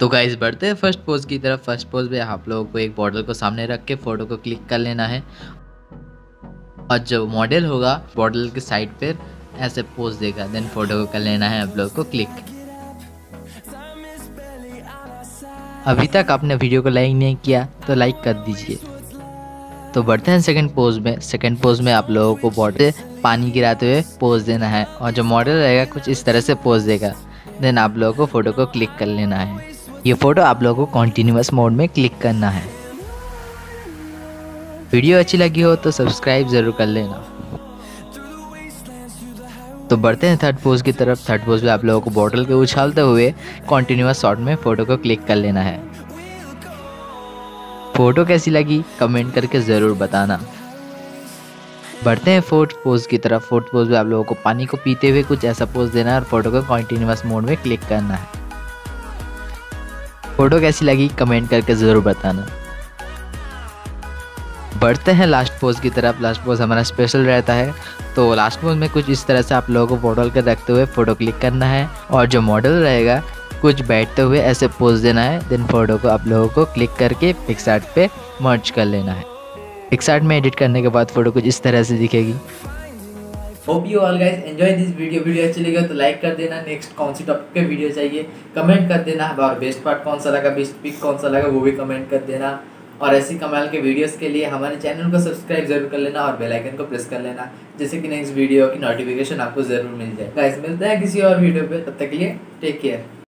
तो गाइस बढ़ते हैं फर्स्ट पोज की तरफ। फर्स्ट पोज में आप लोगों को एक बॉटल को सामने रख के फोटो को क्लिक कर लेना है और जो मॉडल होगा बॉटल के साइड पर ऐसे पोज देगा, देन फोटो को कर लेना है आप लोगों को क्लिक। अभी तक आपने वीडियो को लाइक नहीं किया तो लाइक कर दीजिए। तो बढ़ते हैं सेकंड पोज में। सेकंड पोज में आप लोगों को बॉटल से पानी गिराते हुए पोज देना है और जो मॉडल रहेगा कुछ इस तरह से पोज देगा, देन आप लोगों को फ़ोटो को क्लिक कर लेना है। ये फ़ोटो आप लोगों को कॉन्टीन्यूअस मोड में क्लिक करना है। वीडियो अच्छी लगी हो तो सब्सक्राइब ज़रूर कर लेना। तो बढ़ते हैं थर्ड पोज की तरफ। थर्ड पोज में आप लोगों को बॉटल को उछालते हुए कॉन्टिन्यूस शॉट में फ़ोटो को क्लिक कर लेना है। फ़ोटो कैसी लगी कमेंट करके ज़रूर बताना। बढ़ते हैं फोर्थ पोज की तरफ। फोर्थ पोज में आप लोगों को पानी को पीते हुए कुछ ऐसा पोज देना है और फ़ोटो को कॉन्टिन्यूस मोड में क्लिक करना है। फ़ोटो कैसी लगी कमेंट करके ज़रूर बताना। बढ़ते हैं लास्ट पोज की तरफ। लास्ट पोज हमारा स्पेशल रहता है, तो लास्ट पोज में कुछ इस तरह से आप लोगों को बॉटल के रखते हुए फ़ोटो क्लिक करना है और जो मॉडल रहेगा कुछ बैठते हुए ऐसे पोज देना है, देन फोटो को आप लोगों को क्लिक करके पिक्सार्ट पे मर्ज कर लेना है। पिक्सार्ट में एडिट करने के बाद फोटो कुछ इस तरह से दिखेगी। Hope you all guys enjoy this video. Video अच्छी लगी तो लाइक कर देना। नेक्स्ट कौन सी टॉपिक पे वीडियो चाहिए कमेंट कर देना और बेस्ट पार्ट कौन सा लगा, बेस्ट पिक कौन सा लगा वो भी कमेंट कर देना। और ऐसी कमाल के वीडियोस के लिए हमारे चैनल को सब्सक्राइब जरूर कर लेना और बेल आइकन को प्रेस कर लेना, जिससे कि नेक्स्ट वीडियो की नोटिफिकेशन आपको ज़रूर मिल जाए। गाइस मिलते हैं किसी और वीडियो पे, तब तक के लिए टेक केयर।